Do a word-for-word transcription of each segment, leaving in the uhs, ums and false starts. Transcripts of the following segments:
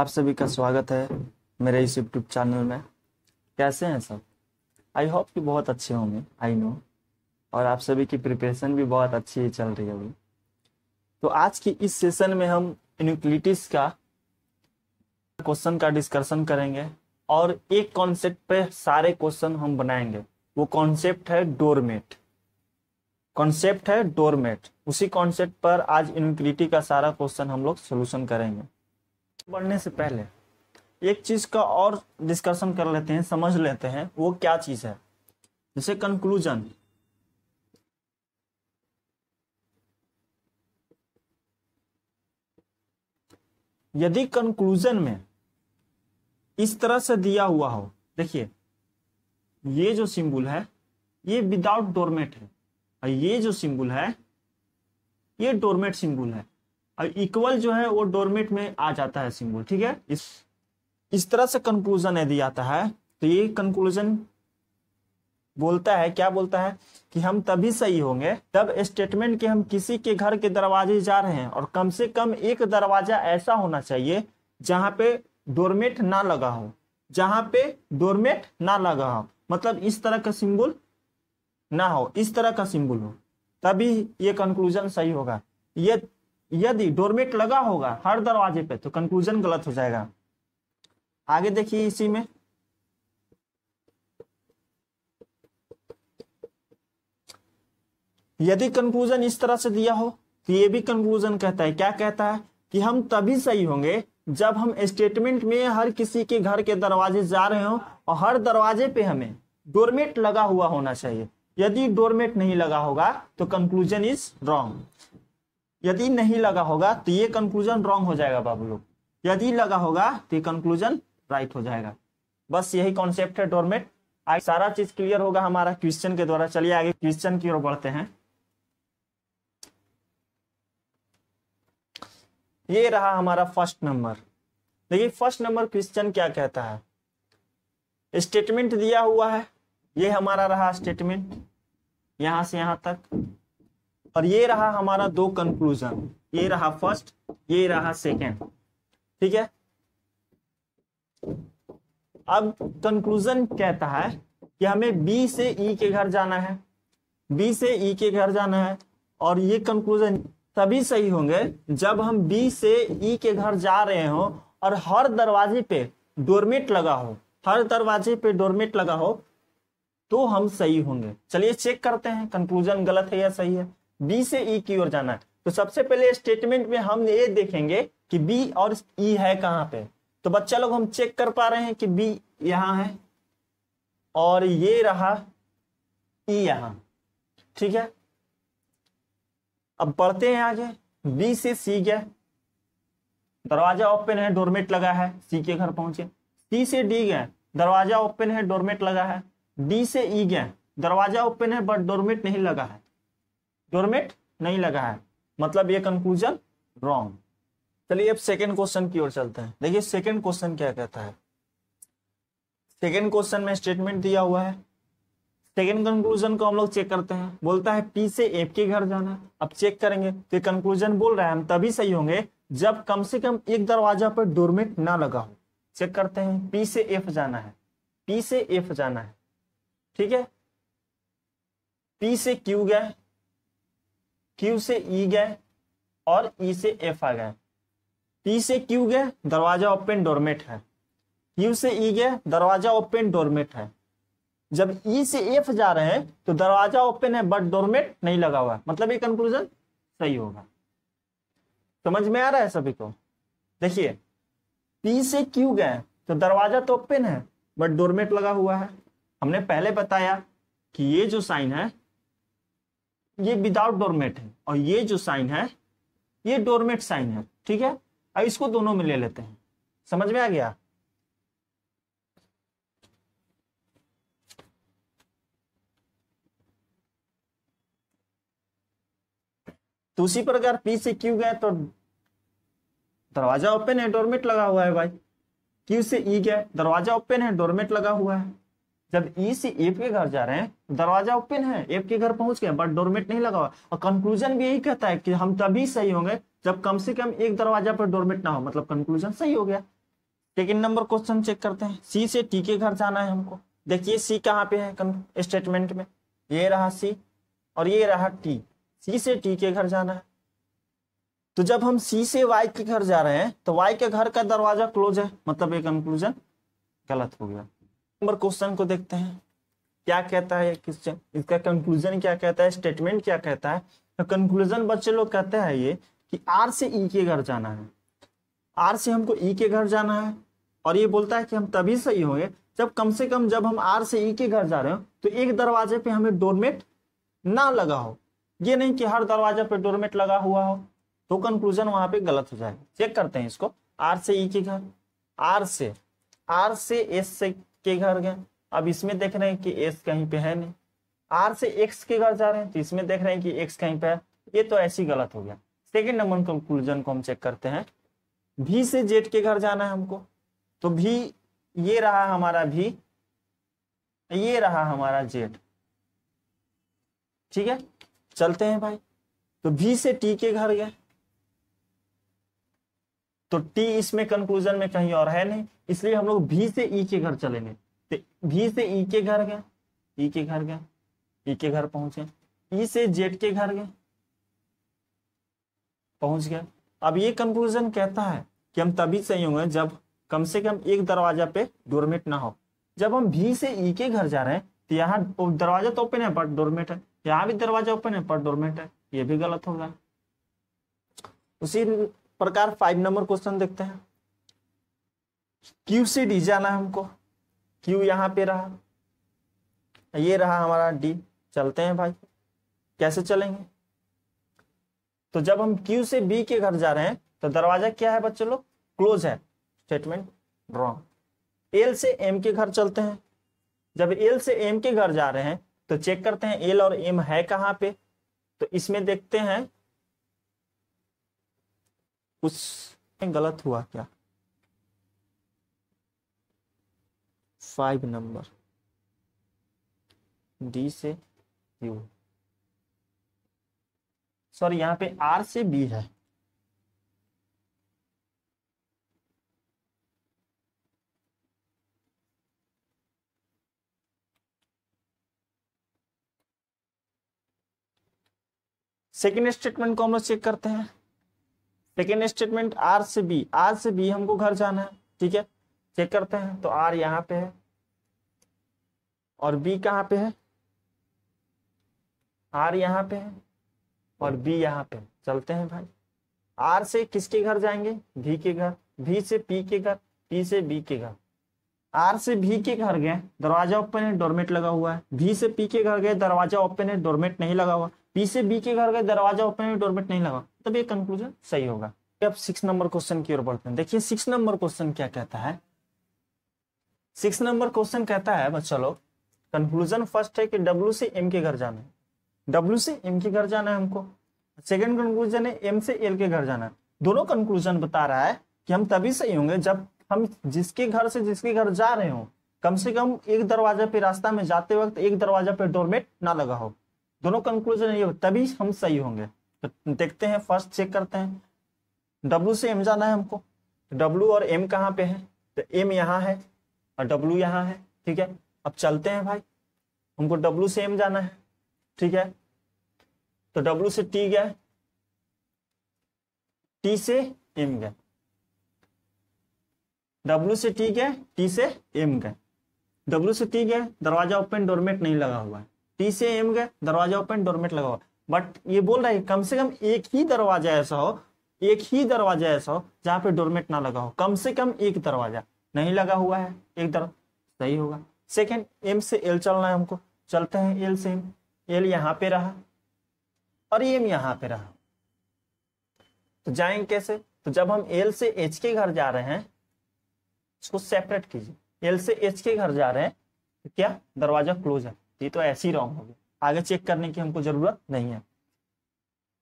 आप सभी का स्वागत है मेरे इस यूट्यूब चैनल में। कैसे हैं सब? आई होप कि बहुत अच्छे होंगे, आई नो, और आप सभी की प्रिपरेशन भी बहुत अच्छी चल रही है अभी। तो आज की इस सेशन में हम इनइक्वालिटीज का क्वेश्चन का डिस्कशन करेंगे और एक कॉन्सेप्ट पे सारे क्वेश्चन हम बनाएंगे। वो कॉन्सेप्ट है डोरमेट। कॉन्सेप्ट है डोरमेट, उसी कॉन्सेप्ट पर आज इनइक्वालिटी का सारा क्वेश्चन हम लोग सोल्यूशन करेंगे। बढ़ने से पहले एक चीज का और डिस्कशन कर लेते हैं, समझ लेते हैं वो क्या चीज है। जैसे कंक्लूजन, यदि कंक्लूजन में इस तरह से दिया हुआ हो, देखिए ये जो सिंबल है ये विदाउट डोरमेट है और ये जो सिंबल है ये डोरमेट सिंबल है और इक्वल जो है वो डोरमेट में आ जाता है सिंबल, ठीक है। इस इस तरह से कंक्लूजन यदि आता है तो ये कंक्लूजन बोलता है, क्या बोलता है कि हम तभी सही होंगे जब स्टेटमेंट के हम किसी के घर के दरवाजे जा रहे हैं और कम से कम एक दरवाजा ऐसा होना चाहिए जहां पे डोरमेट ना लगा हो, जहां पे डोरमेट ना लगा हो, मतलब इस तरह का सिंबल ना हो, इस तरह का सिंबल हो, तभी ये कंक्लूजन सही होगा। ये यदि डोरमेट लगा होगा हर दरवाजे पे तो कंक्लूजन गलत हो जाएगा। आगे देखिए इसी में यदि कंक्लूजन इस तरह से दिया हो तो ये भी कंक्लूजन कहता है, क्या कहता है कि हम तभी सही होंगे जब हम स्टेटमेंट में हर किसी के घर के दरवाजे जा रहे हो और हर दरवाजे पे हमें डोरमेट लगा हुआ होना चाहिए। यदि डोरमेट नहीं लगा होगा तो कंक्लूजन इज रॉन्ग। यदि नहीं लगा होगा तो ये कंक्लूजन रॉन्ग हो जाएगा बाबू लोग, यदि लगा होगा तो ये कंक्लूजन राइट हो जाएगा। बस यही कॉन्सेप्ट है डोरमेट। आज सारा चीज क्लियर होगा हमारा क्वेश्चन के द्वारा। चलिए आगे क्वेश्चन की ओर बढ़ते हैं। ये रहा हमारा फर्स्ट नंबर। देखिए फर्स्ट नंबर क्वेश्चन क्या कहता है, स्टेटमेंट दिया हुआ है, ये हमारा रहा स्टेटमेंट यहां से यहां तक, और ये रहा हमारा दो कंक्लूजन, ये रहा फर्स्ट, ये रहा सेकंड, ठीक है। अब कंक्लूजन कहता है कि हमें बी से ई के घर जाना है, बी से ई के घर जाना है, और ये कंक्लूजन तभी सही होंगे जब हम बी से ई के घर जा रहे हो और हर दरवाजे पे डोरमेट लगा हो, हर दरवाजे पे डोरमेट लगा हो तो हम सही होंगे। चलिए चेक करते हैं कंक्लूजन गलत है या सही है। बी से ई की ओर जाना है तो सबसे पहले स्टेटमेंट में हम ये देखेंगे कि बी और ई है कहाँ पे। तो बच्चा लोग हम चेक कर पा रहे हैं कि बी यहाँ है और ये रहा ई यहाँ, ठीक है। अब पढ़ते हैं आगे। बी से सी गया, दरवाजा ओपन है, डोरमेट लगा है, सी के घर पहुंचे। सी से डी गया, दरवाजा ओपन है, डोरमेट लगा है। डी से ई गया, दरवाजा ओपन है बट डोरमेट नहीं लगा है, डोरमेट नहीं लगा है, मतलब ये कंक्लूजन रॉन्ग। चलिए अब सेकंड क्वेश्चन की ओर चलते हैं। देखिए सेकंड क्वेश्चन क्या कहता है। सेकंड क्वेश्चन में स्टेटमेंट दिया हुआ है, सेकंड कंक्लूजन को हम लोग चेक करते हैं। बोलता है पी से एफ के घर जाना। अब चेक करेंगे तो कंक्लूजन बोल रहा है हम तभी सही होंगे जब कम से कम एक दरवाजा पर डोरमेट ना लगा हो। चेक करते हैं, पी से एफ जाना है, पी से एफ जाना है, ठीक है। पी से क्यू गए, क्यू से ई गए और ई से एफ आ गए। पी से क्यू गए, दरवाजा ओपन डोरमेट है। क्यू से ई गए, दरवाजा ओपन डोरमेट है। जब ई से एफ जा रहे हैं तो दरवाजा ओपन है बट डोरमेट नहीं लगा हुआ है, मतलब ये कंक्लूजन सही होगा। समझ में आ रहा है सभी को? देखिए पी से क्यू गए तो दरवाजा तो ओपन है बट डोरमेट लगा हुआ है। हमने पहले बताया कि ये जो साइन है ये विदाउट डोरमेट है और ये जो साइन है ये डोरमेट साइन है, ठीक है। अब इसको दोनों में ले लेते हैं। समझ में आ गया? तो उसी प्रकार पी से क्यू गए तो दरवाजा ओपन है, डोरमेट लगा हुआ है भाई। क्यू से ई गए, दरवाजा ओपन है, डोरमेट लगा हुआ है। जब ई से एफ के घर जा रहे हैं दरवाजा ओपन है, एफ के घर पहुंच गए बट डोरमेट नहीं लगा हुआ। और कंक्लूजन भी यही कहता है कि हम तभी सही होंगे जब कम से कम एक दरवाजा पर डोरमेट ना हो, मतलब कंक्लूजन सही हो गया। सेकेंड नंबर क्वेश्चन चेक करते हैं। सी से टी के घर जाना है हमको। देखिए सी कहाँ पे है स्टेटमेंट में, ये रहा सी और ये रहा टी। सी से टी के घर जाना है, तो जब हम सी से वाई के घर जा रहे हैं तो वाई के घर का दरवाजा क्लोज है, मतलब ये कंक्लूजन गलत हो गया। नंबर क्वेश्चन को देखते हैं क्या कहता है क्वेश्चन, इसका कंक्लूजन क्या कहता है, स्टेटमेंट क्या कहता है। तो कंक्लूजन बच्चे लोग कहते हैं ये कि आर से ई के घर जाना है, आर से हमको ई के घर जाना है। और ये बोलता है कि हम तभी सही होंगे जब कम से कम जब हम आर से ई के घर जा रहे हो तो एक दरवाजे पे हमें डोरमेट ना लगा हो, ये नहीं कि हर दरवाजे पे डोरमेट लगा हुआ हो, तो कंक्लूजन वहां पे गलत हो जाएगा। चेक करते हैं इसको। आर से ई के घर, आर से आर से एस से के घर गए, अब इसमें देख रहे हैं कि एस कहीं पे है नहीं। आर से एक्स के घर जा रहे हैं तो इसमें देख रहे हैं कि एक्स कहीं पे है, ये तो ऐसी गलत हो गया। सेकेंड नंबर कंक्लूजन को हम चेक करते हैं। भी से जेड के घर जाना है हमको, तो भी ये रहा हमारा भी, ये रहा हमारा जेड, ठीक है। चलते हैं भाई, तो भी से टी के घर गए, तो टी इसमें कंक्लूजन में कहीं और है नहीं, इसलिए हम लोग भी से ई के घर चलेंगे। तो भी से ई के घर गए, ई के घर गए, ई के घर पहुंचे। ई से जेड के घर गए, पहुंच गए। अब ये कंक्लूजन कहता है कि हम तभी सही होंगे जब कम से कम एक दरवाजा पे डोरमेट ना हो। जब हम भी से ई के घर जा रहे हैं तो यहाँ दरवाजा तो ओपन है पर डोरमेट है, यहाँ भी दरवाजा ओपन है पर डोरमेट है, ये भी गलत होगा। उसी प्रकार फाइव नंबर क्वेश्चन देखते हैं। क्यू से डी जाना है हमको, क्यू यहाँ पे रहा, ये रहा हमारा डी। चलते हैं भाई, कैसे चलेंगे, तो जब हम क्यू से बी के घर जा रहे हैं तो दरवाजा क्या है बच्चे लोग, क्लोज है, स्टेटमेंट रॉन्ग। एल से एम के घर चलते हैं, जब एल से एम के घर जा रहे हैं तो चेक करते हैं एल और एम है कहाँ पे, तो इसमें देखते हैं कुछ गलत हुआ क्या। फाइव नंबर डी से यू, सॉरी यहाँ पे आर से बी है, सेकेंड स्टेटमेंट को हम लोग चेक करते हैं। सेकेंड स्टेटमेंट आर से बी, आर से बी हमको घर जाना है, ठीक है। चेक करते हैं, तो आर यहाँ पे है और बी कहाँ पे है, आर यहाँ पे है और बी यहाँ पे। चलते हैं भाई, आर से किसके घर जाएंगे, भी के घर, भी से पी के घर, पी से बी के घर। आर से भी के घर गए, दरवाजा ओपन है, डोरमेट लगा हुआ है। भी से पी के घर गए, दरवाजा ओपन है, डोरमेट नहीं लगा हुआ। पी से बी के घर गए, दरवाजा ओपन है, डोरमेट नहीं लगा, तब ये कंक्लूजन सही होगा। अब सिक्स नंबर क्वेश्चन की ओर बढ़ते हैं। देखिए सिक्स नंबर क्वेश्चन क्या कहता है। सिक्स नंबर क्वेश्चन कहता है बच्चा लोग, कंक्लूजन फर्स्ट है कि डब्ल्यू से एम के घर जाना है, डब्ल्यू से एम के घर जाना है हमको। सेकंड कंक्लूजन है एम से एल के घर जाना है। दोनों कंक्लूजन बता रहा है कि हम तभी सही होंगे जब हम जिसके घर से जिसके घर जा रहे हो कम से कम एक दरवाजा पे, रास्ता में जाते वक्त एक दरवाजा पे डोरमेट ना लगा हो। दोनों कंक्लूजन ये, तभी हम सही होंगे। तो देखते हैं, फर्स्ट चेक करते हैं। डब्ल्यू से एम जाना है हमको, डब्ल्यू और एम कहाँ पे है, तो एम यहाँ है और डब्ल्यू यहाँ है, ठीक है। अब चलते हैं भाई, हमको डब्ल्यू से एम जाना है, ठीक है। तो डब्ल्यू से टी गया, टी से एम गया, डब्ल्यू से टी गया, टी से एम गया। डब्ल्यू से टी गया, दरवाजा ओपन, डोरमेट नहीं लगा हुआ है। टी से एम गया, दरवाजा ओपन, डोरमेट लगा हुआ है। बट ये बोल रहा है कम से कम एक ही दरवाजा ऐसा हो, एक ही दरवाजा ऐसा हो जहां पे डोरमेट ना लगा हो, कम से कम एक दरवाजा नहीं लगा हुआ है, एक दर सही होगा। सेकेंड एम से एल चलना है हमको। चलते हैं एल से एम, एल यहाँ पे रहा और एम यहाँ पे रहा, तो जाएंगे कैसे, तो जब हम एल से एच के घर जा रहे हैं, इसको सेपरेट कीजिए। एल से एच के घर जा रहे हैं तो क्या दरवाजा क्लोज है, ये तो ऐसे ही रॉन्ग हो गया, आगे चेक करने की हमको जरूरत नहीं है।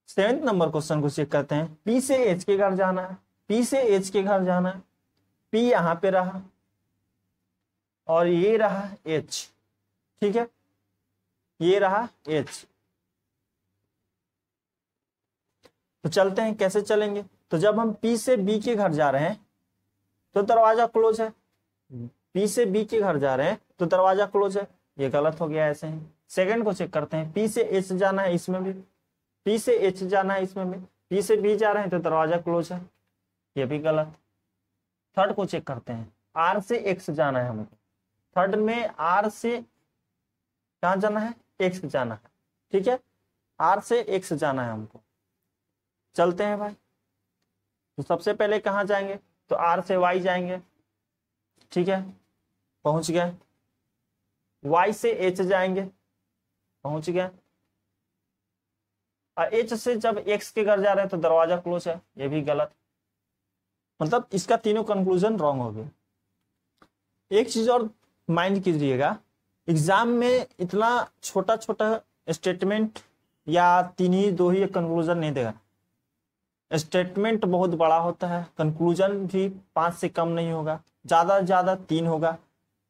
सेवेंथ नंबर क्वेश्चन को चेक करते हैं। पी से एच के घर जाना है, पी से एच के घर जाना है। पी यहाँ पे रहा और ये रहा एच, ठीक है, ये रहा एच। तो चलते हैं, कैसे चलेंगे, तो जब हम पी से बी के घर जा रहे हैं तो दरवाजा क्लोज है, पी से बी के घर जा रहे हैं तो दरवाजा क्लोज है, ये गलत हो गया। ऐसे ही सेकंड को चेक करते हैं, पी से एच जाना है इसमें भी, पी से एच जाना है इसमें भी, पी से बी जा रहे हैं तो दरवाजा क्लोज है, ये भी गलत। थर्ड को चेक करते हैं, आर से एक्स जाना है हमको, थर्ड में आर से कहाँ जाना है, एक्स जाना है, ठीक है, आर से एक्स जाना है हमको। चलते हैं भाई, तो सबसे पहले कहाँ जाएंगे, तो आर से वाई जाएंगे, ठीक है, पहुंच गए। वाई से एच जाएंगे, पहुंच गए। एच से जब एक्स के घर जा रहे हैं तो दरवाजा क्लोज है, ये भी गलत। मतलब इसका तीनों कंक्लूजन रॉन्ग हो गया। एक चीज और माइंड कीजिएगा, एग्जाम में इतना छोटा छोटा स्टेटमेंट या तीन ही दो ही कंक्लूजन नहीं देगा। स्टेटमेंट बहुत बड़ा होता है, कंक्लूजन भी पांच से कम नहीं होगा, ज्यादा ज्यादा तीन होगा,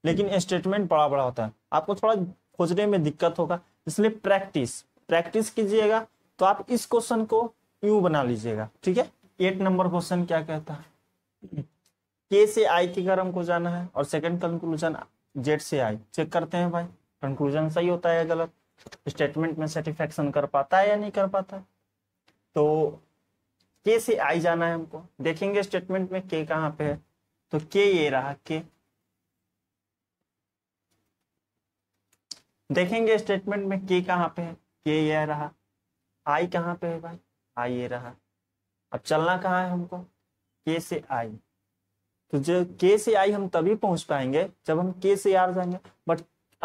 लेकिन स्टेटमेंट बड़ा बड़ा होता है, आपको थोड़ा खोजने में दिक्कत होगा। इसलिए प्रैक्टिस प्रैक्टिस कीजिएगा। तो आप इस क्वेश्चन को यूं बना लीजिएगा, ठीक है। एट नंबर क्वेश्चन क्या कहता है, के से आई के घर हमको जाना है और सेकंड कंक्लूजन जेड से आई। चेक करते हैं भाई, कंक्लूजन सही होता है या गलत, स्टेटमेंट में सेटिस्फेक्शन कर पाता है या नहीं कर पाता। तो के से आई जाना है हमको, देखेंगे स्टेटमेंट में के कहाँ पे है, तो के ये रहा के। देखेंगे स्टेटमेंट में के कहाँ पे है, के ये रहा। आई कहाँ पे है भाई, आई ये रहा। अब चलना कहाँ है हमको, के से आई। तो जो के से आई हम तभी पहुंच पाएंगे जब हम के से आर जाएंगे, बट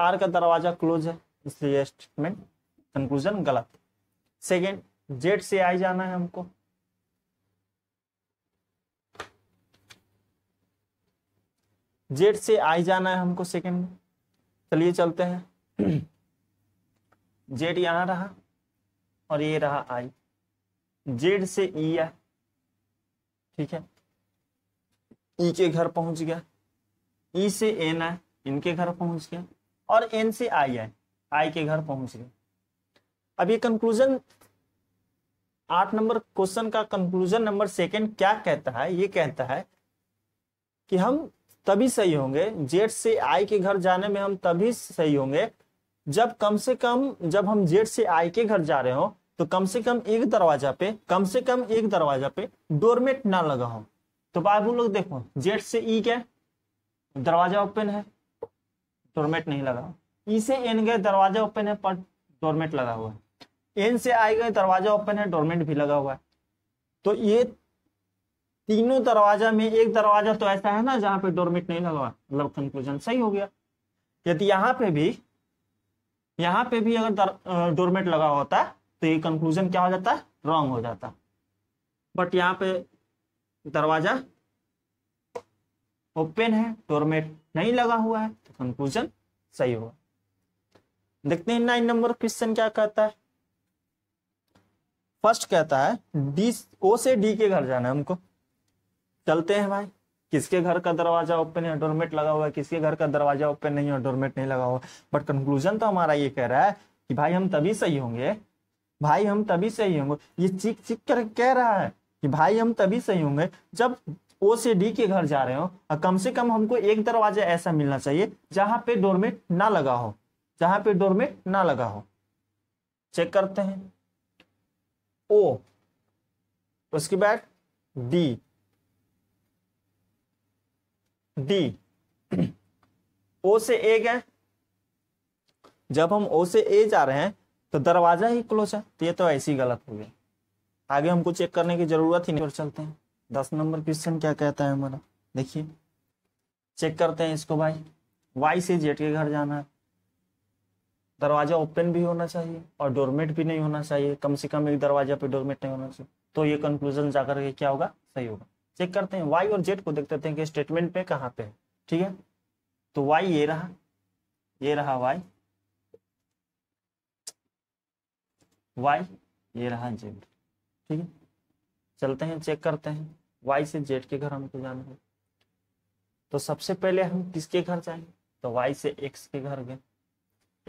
आर का दरवाजा क्लोज है, इसलिए स्टेटमेंट कंक्लूजन गलत। सेकेंड, जेड से आई जाना है हमको, जेड से आई जाना है हमको सेकंड में। चलिए चलते हैं, जेड यहाँ रहा और ये रहा आई, जेड से ई आया, ठीक है, ई के घर पहुंच गया। ई से एन आया, इनके घर पहुंच गया, और एन से आई आया, आई के घर पहुंच गया। अब ये कंक्लूजन आठ नंबर क्वेश्चन का कंक्लूजन नंबर सेकंड क्या कहता है, ये कहता है कि हम तभी सही होंगे, जेड से आई के घर जाने में हम तभी सही होंगे जब कम से कम, जब हम जेड से आई के घर जा रहे हो तो कम से कम एक दरवाजा पे, कम से कम एक दरवाजा पे डोरमेट ना लगा हो। तो बाबू लोग देखो, जेड से ई गए, दरवाजा ओपन है, डोरमेट नहीं लगा हुआ। ई से एन गए, दरवाजा ओपन है पर डोरमेट लगा हुआ है। एन से आई गए, दरवाजा ओपन है, डोरमेट भी लगा हुआ है। तो ये तीनों दरवाजा में एक दरवाजा तो ऐसा है ना जहां पे डोरमेट नहीं लगा, मतलब कंक्लूजन सही हो गया। यदि यहाँ पे भी यहाँ पे भी अगर डोरमेट लगा होता तो ये कंक्लूजन क्या हो जाता, रॉन्ग हो जाता। बट यहाँ पे दरवाजा ओपन है, डोरमेट नहीं लगा हुआ है, तो कंक्लूजन सही होगा। देखते हैं नाइन नंबर क्वेश्चन क्या कहता है। फर्स्ट कहता है डी, ओ से डी के घर जाना है हमको। चलते हैं भाई, किसके घर का दरवाजा ओपन है, डोरमेट लगा हुआ है, किसके घर का दरवाजा ओपन नहीं है, डोरमेट नहीं लगा हुआ। बट कंक्लूजन तो हमारा ये कह रहा है कि भाई हम तभी सही होंगे, भाई हम तभी सही होंगे, ये चिक चिक कर कह रहा है कि भाई हम तभी सही होंगे जब ओ से डी के घर जा रहे हो और कम से कम हमको एक दरवाजा ऐसा मिलना चाहिए जहां पे डोरमेट ना लगा हो, जहां पे डोरमेट ना लगा हो। चेक करते हैं, ओ, उसके बाद डी, डी, ओ से ए गए, जब हम ओ से ए जा रहे हैं तो दरवाजा ही क्लोज है, तो ये तो ऐसे ही गलत हो गया, आगे हमको चेक करने की जरूरत ही नहीं। और चलते हैं दस नंबर क्वेश्चन क्या कहता है हमारा, देखिए चेक करते हैं इसको भाई। वाई से जेड के घर जाना है, दरवाजा ओपन भी होना चाहिए और डोरमेट भी नहीं होना चाहिए, कम से कम एक दरवाजा पे डोरमेट नहीं होना चाहिए, तो ये कंक्लूजन जाकर के क्या होगा, सही होगा। चेक करते हैं वाई और जेड को, देखते हैं कि स्टेटमेंट पे कहाँ पे है, ठीक है। तो वाई ये रहा, ये रहा वाई, वाई ये रहा जेड, ठीक है। चलते हैं, चेक करते हैं, वाई से जेड के घर हमको जाना है, तो सबसे पहले हम किसके घर जाएंगे, तो वाई से एक्स के घर गए,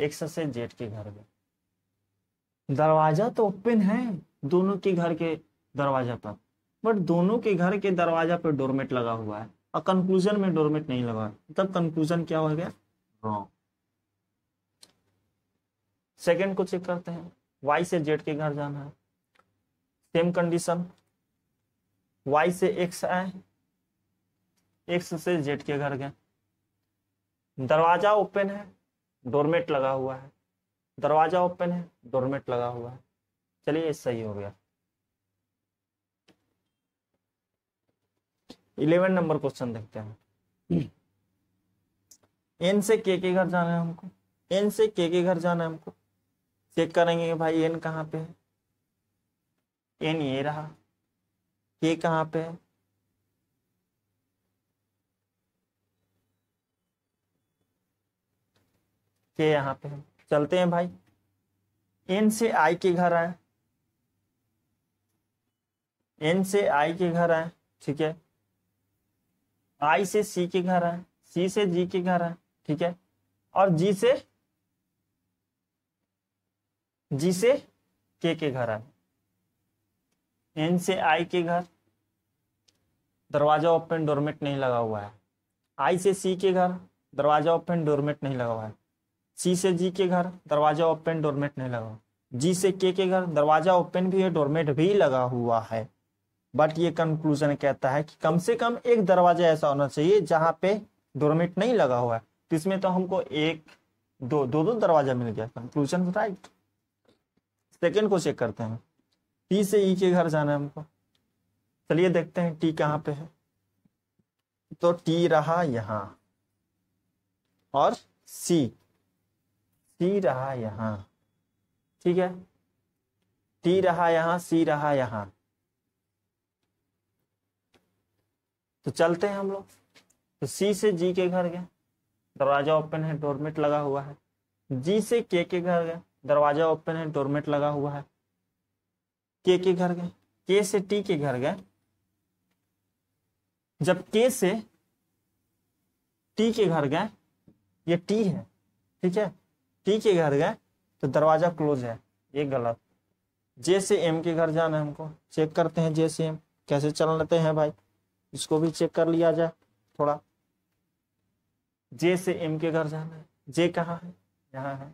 एक्स से जेड के घर गए, दरवाजा तो ओपन है दोनों के घर के दरवाजा पर, बट दोनों के घर के दरवाजा पर डोरमेट लगा हुआ है, और कंक्लूजन में डोरमेट नहीं लगा, तब कंक्लूजन क्या हो गया, रॉन्ग। सेकेंड को चेक करते हैं, वाई से जेड के घर जाना है, सेम कंडीशन, वाई से एक्स आए, एक्स से जेड के घर गए, दरवाजा ओपन है, डोरमेट लगा हुआ है, दरवाजा ओपन है, डोरमेट लगा हुआ है, चलिए ये सही हो गया। इलेवन नंबर क्वेश्चन देखते हैं, एन से के के घर जाना है हमको, एन से के के घर जाना है हमको, चेक करेंगे भाई एन कहाँ पे है, एन ये रहा, के कहाँ पे है, के यहाँ पे है, चलते हैं भाई, एन से आई के घर आए, एन से आई के घर आए, ठीक है, आई से सी के घर आए, सी से जी के घर आए, ठीक है, और जी से जी से के के घर आए, एन से आई के घर, दरवाजा ओपन, डोरमेट नहीं लगा हुआ है, आई से सी के घर, दरवाजा ओपन, डोरमेट नहीं लगा हुआ है, सी से जी के घर, दरवाजा ओपन, डोरमेट नहीं लगा हुआ, जी से के के घर, दरवाजा ओपन भी है, डोरमेट भी लगा हुआ है, बट ये कंक्लूजन कहता है कि कम से कम एक दरवाजा ऐसा होना चाहिए जहां पे डोरमेट नहीं लगा हुआ है, तो इसमें तो हमको एक दो दो दो दरवाजा मिल गया, कंक्लूजन राइट। सेकंड को चेक करते हैं, टी से ई के घर जाना है हमको, चलिए देखते हैं टी कहाँ पे है, तो टी रहा यहाँ और सी सी रहा यहाँ, ठीक है, टी रहा यहाँ, सी रहा यहाँ, तो चलते हैं हम लोग, तो सी से जी के घर गए, दरवाजा ओपन है, डोरमेट लगा हुआ है, जी से के के घर गए, दरवाजा ओपन है, डोरमेट लगा हुआ है, के के घर गए, के से टी के घर गए, जब के से टी के घर गए, ये टी है, ठीक है, टी के घर गए तो दरवाजा क्लोज है, ये गलत। जे से एम के घर जाना है हमको, चेक करते हैं जे से एम कैसे चलते हैं भाई, इसको भी चेक कर लिया जाए थोड़ा, जे से एम के घर जाना है, जे कहाँ है, यहाँ है,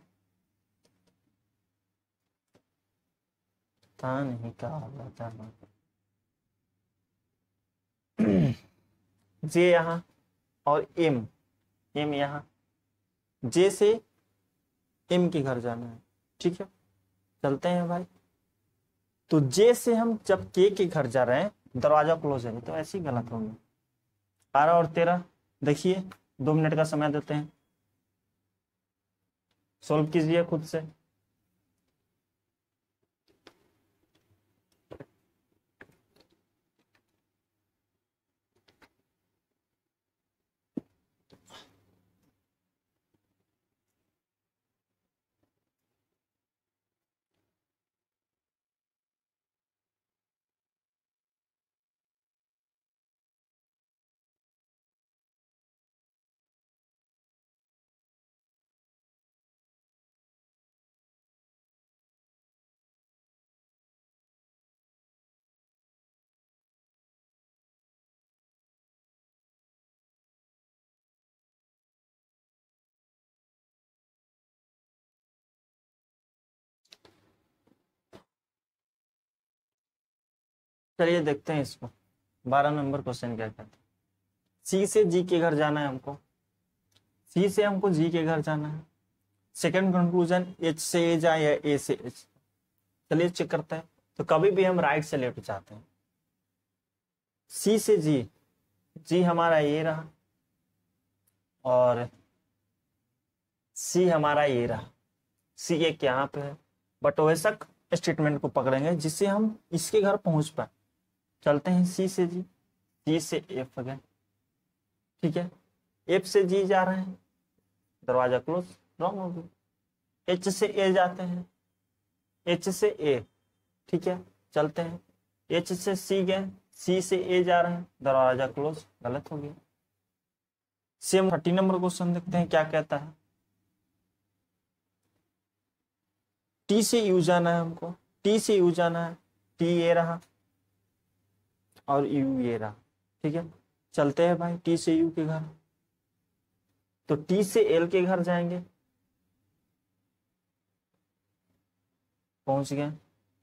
था नहीं कहा, जे यहाँ और एम एम यहाँ, जे से एम के घर जाना है, ठीक है, चलते हैं भाई, तो जे से हम जब के के घर जा रहे हैं, दरवाजा क्लोज है, तो ऐसे ही गलत होगा। बारह और तेरह देखिए, दो मिनट का समय देते हैं, सोल्व कीजिए खुद से। चलिए देखते हैं इसको, बारह नंबर क्वेश्चन क्या कहते हैं, सी से जी के घर जाना है हमको, सी से हमको जी के घर जाना है, सेकंड कंक्लूजन एच से ए जाए या ए से एच, चलिए चेक करते हैं, तो कभी भी हम राइट से लेफ्ट जाते हैं, सी से जी, जी हमारा ये रहा और सी हमारा ये रहा, सी एक यहाँ पे है, बट वैसा स्टेटमेंट को पकड़ेंगे जिससे हम इसके घर पहुंच पाए, चलते हैं सी से जी, जी से एफ गए, ठीक है, एफ से जी जा रहे हैं, दरवाजा क्लोज, रॉन्ग हो गया, एच से ए जाते हैं, एच से ए, ठीक है, चलते हैं, एच से सी गए, सी से ए जा रहे हैं, दरवाजा क्लोज, गलत हो गया। सेम थर्टी नंबर क्वेश्चन देखते हैं क्या कहता है, टी से यू जाना है हमको, टी से यू जाना है, टी ये रहा और यू ये रहा, ठीक है, चलते हैं भाई टी से यू के घर, तो टी से एल के घर जाएंगे, पहुंच गए।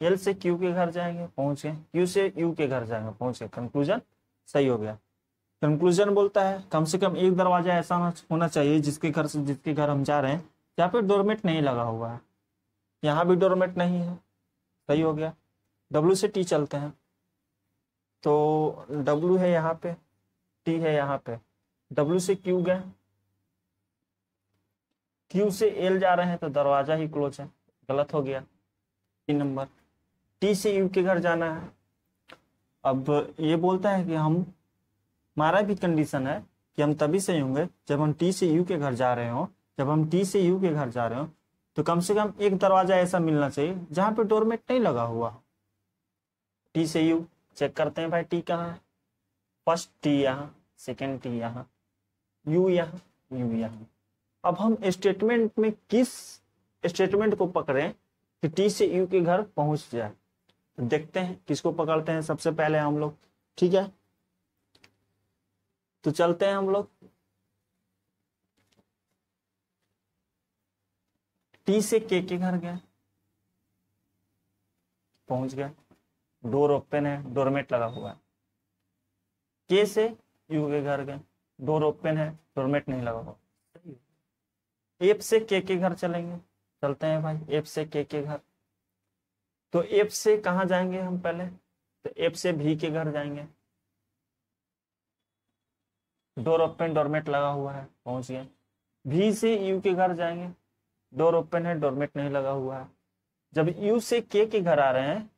एल से क्यू के घर जाएंगे, पहुंच गए। क्यू से यू के घर जाएंगे, पहुंच गए। कंक्लूजन सही हो गया। कंक्लूजन बोलता है कम से कम एक दरवाजा ऐसा होना चाहिए जिसके घर से जिसके घर हम जा रहे हैं यहाँ पे डोरमेट नहीं लगा हुआ है, यहाँ भी डोरमेट नहीं है, सही हो गया। डब्ल्यू से टी चलते हैं, तो डब्ल्यू है यहाँ पे, टी है यहाँ पे। डब्ल्यू से क्यू गए, क्यू से एल जा रहे हैं तो दरवाजा ही क्लोज है, गलत हो गया तीन नंबर। टी से यू के घर जाना है। अब ये बोलता है कि हम हमारा भी कंडीशन है कि हम तभी सही होंगे जब हम टी से यू के घर जा रहे हो, जब हम टी से यू के घर जा रहे हो तो कम से कम एक दरवाजा ऐसा मिलना चाहिए जहां पे डोरमेट नहीं लगा हुआ। टी से यू चेक करते हैं भाई, टी कहाँ है? फर्स्ट टी यहाँ, सेकंड टी यहाँ, यू यहाँ, यू यहाँ। अब हम स्टेटमेंट में किस स्टेटमेंट को पकड़ें कि टी से यू के घर पहुंच जाए, तो देखते हैं किसको पकड़ते हैं सबसे पहले हम लोग, ठीक है। तो चलते हैं हम लोग टी से के के घर गए, पहुंच गए, डोर ओपन है, डोरमेट लगा हुआ है। के से यू के घर गए, डोर ओपन है, डोरमेट नहीं लगा हुआ। एफ से के के घर चलेंगे, चलते हैं भाई एफ से के के घर। तो एफ से कहाँ जाएंगे हम पहले? तो एफ से भी के घर जाएंगे, डोर ओपन, डोरमेट लगा हुआ है, पहुंच गए। भी से यू के घर जाएंगे, डोर ओपन है, डोरमेट नहीं लगा हुआ है। जब यू से के के घर आ रहे हैं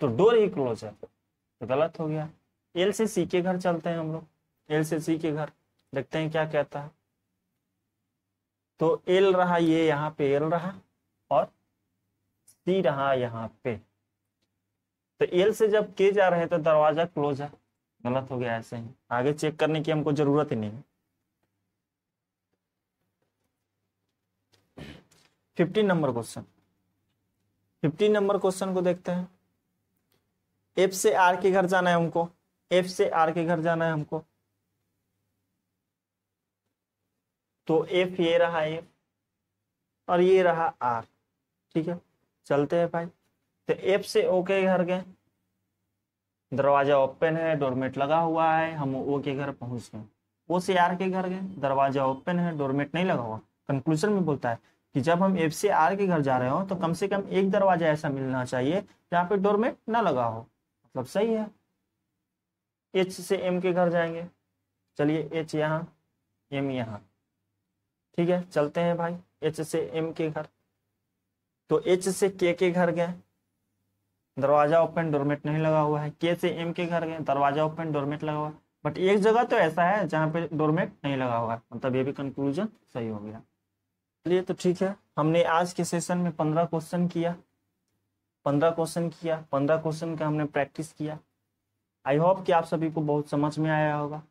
तो डोर ही क्लोज है, तो गलत हो गया। एल से सी के घर चलते हैं हम लोग, एल से सी के घर देखते हैं क्या कहता है। तो एल रहा ये यहाँ पे, एल रहा और सी रहा यहाँ पे। तो एल से जब के जा रहे हैं तो दरवाजा क्लोज है, गलत हो गया। ऐसे ही आगे चेक करने की हमको जरूरत ही नहीं है। Fifteen number question, fifteen number question को देखते हैं। एफ से आर के घर जाना है हमको, एफ से आर के घर जाना है हमको। तो एफ ये रहा एफ और ये रहा आर, ठीक है, चलते हैं भाई। तो एफ से ओ के घर गए, दरवाजा ओपन है, डोरमेट लगा हुआ है, हम ओ के घर पहुंच गए। ओ से आर के घर गए, दरवाजा ओपन है, डोरमेट नहीं लगा हुआ। कंक्लूजन में बोलता है कि जब हम एफ से आर के घर जा रहे हो तो कम से कम एक दरवाजा ऐसा मिलना चाहिए जहाँ पे डोरमेट ना लगा हो, मतलब सही है। एच से एम के घर जाएंगे, चलिए एच यहाँ, एम यहाँ, ठीक है, चलते हैं भाई एच से एम के घर। तो एच से के के घर गए, दरवाजा ओपन, डोरमेट नहीं लगा हुआ है। के से एम के घर गए, दरवाजा ओपन, डोरमेट लगा हुआ है, बट एक जगह तो ऐसा है जहाँ पे डोरमेट नहीं लगा हुआ है, मतलब ये भी कंक्लूजन सही हो गया। चलिए तो ठीक है, हमने आज के सेशन में पंद्रह क्वेश्चन किया, पंद्रह क्वेश्चन किया, पंद्रह क्वेश्चन का हमने प्रैक्टिस किया। आई होप कि आप सभी को बहुत समझ में आया होगा,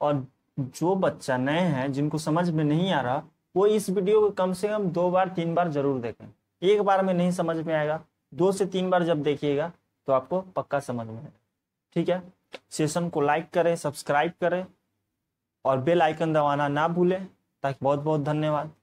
और जो बच्चा नए हैं जिनको समझ में नहीं आ रहा वो इस वीडियो को कम से कम दो बार तीन बार जरूर देखें। एक बार में नहीं समझ में आएगा, दो से तीन बार जब देखिएगा तो आपको पक्का समझ में आएगा, ठीक है। सेशन को लाइक करें, सब्सक्राइब करें और बेल आइकन दबाना ना भूलें। ताकि बहुत बहुत धन्यवाद।